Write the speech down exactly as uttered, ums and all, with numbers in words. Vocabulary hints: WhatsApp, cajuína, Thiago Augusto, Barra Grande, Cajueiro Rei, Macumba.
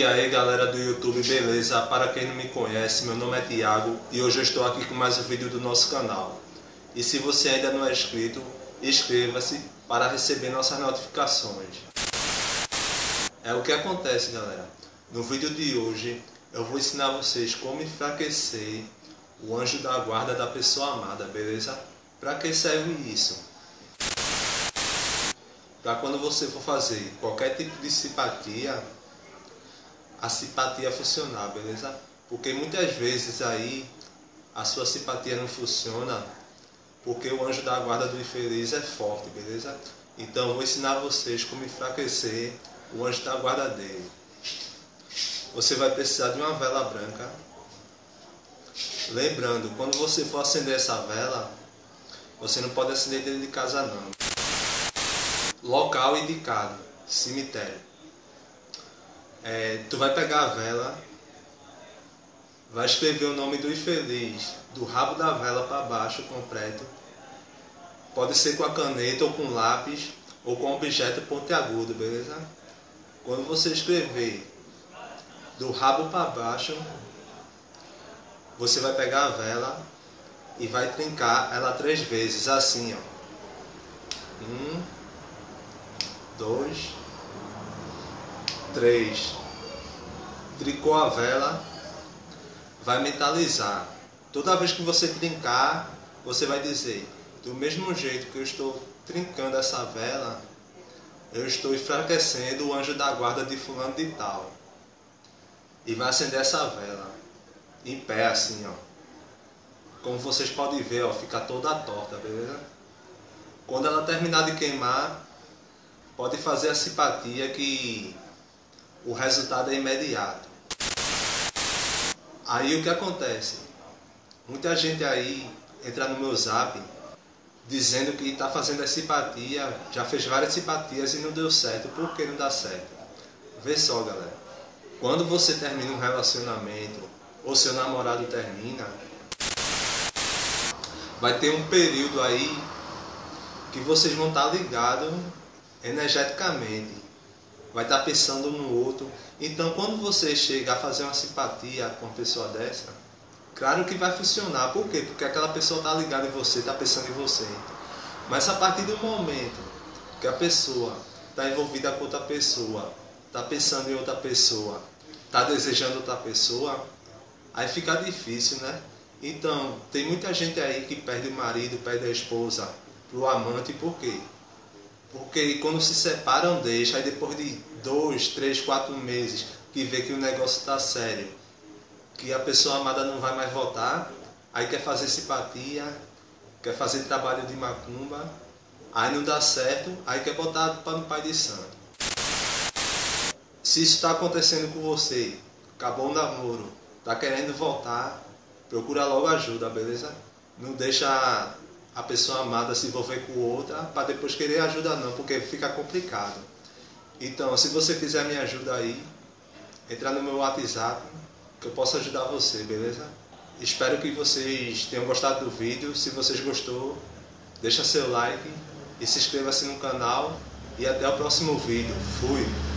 E aí galera do YouTube, beleza? Para quem não me conhece, meu nome é Thiago e hoje eu estou aqui com mais um vídeo do nosso canal. E se você ainda não é inscrito, inscreva-se para receber nossas notificações. É o que acontece galera, no vídeo de hoje eu vou ensinar vocês como enfraquecer o anjo da guarda da pessoa amada, beleza? Para que serve isso? Para quando você for fazer qualquer tipo de simpatia, a simpatia funcionar, beleza? Porque muitas vezes aí a sua simpatia não funciona porque o anjo da guarda do infeliz é forte, beleza? Então eu vou ensinar vocês como enfraquecer o anjo da guarda dele. Você vai precisar de uma vela branca. Lembrando, quando você for acender essa vela, você não pode acender dentro de casa não. Local indicado, cemitério. É, tu vai pegar a vela, vai escrever o nome do infeliz do rabo da vela para baixo, completo. Pode ser com a caneta ou com lápis ou com objeto pontiagudo, beleza? Quando você escrever do rabo para baixo, você vai pegar a vela e vai trincar ela três vezes, assim ó. Um, dois, três. Trincou a vela, vai mentalizar. Toda vez que você trincar, você vai dizer: do mesmo jeito que eu estou trincando essa vela, eu estou enfraquecendo o anjo da guarda de fulano de tal. E vai acender essa vela em pé, assim ó. Como vocês podem ver, ó, fica toda torta, beleza? Quando ela terminar de queimar, pode fazer a simpatia que o resultado é imediato. Aí o que acontece? Muita gente aí entra no meu zap dizendo que está fazendo a simpatia, já fez várias simpatias e não deu certo. Por que não dá certo? Vê só galera, quando você termina um relacionamento ou seu namorado termina, vai ter um período aí que vocês vão estar ligados energeticamente, vai estar pensando um no outro. Então quando você chega a fazer uma simpatia com uma pessoa dessa, claro que vai funcionar. Por quê? Porque aquela pessoa está ligada em você, está pensando em você. Mas a partir do momento que a pessoa está envolvida com outra pessoa, está pensando em outra pessoa, está desejando outra pessoa, aí fica difícil, né? Então tem muita gente aí que perde o marido, perde a esposa pro amante. Por quê? Porque quando se separam, deixa, aí depois de dois, três, quatro meses que vê que o negócio está sério, que a pessoa amada não vai mais voltar, aí quer fazer simpatia, quer fazer trabalho de macumba, aí não dá certo, aí quer botar para o pai de santo. Se isso está acontecendo com você, acabou o namoro, está querendo voltar, procura logo ajuda, beleza? Não deixa a pessoa amada se envolver com outra para depois querer ajuda não, porque fica complicado. Então, se você quiser me ajuda aí, entra no meu WhatsApp que eu posso ajudar você, beleza? Espero que vocês tenham gostado do vídeo. Se vocês gostou, deixa seu like e se inscreva-se no canal. E até o próximo vídeo. Fui!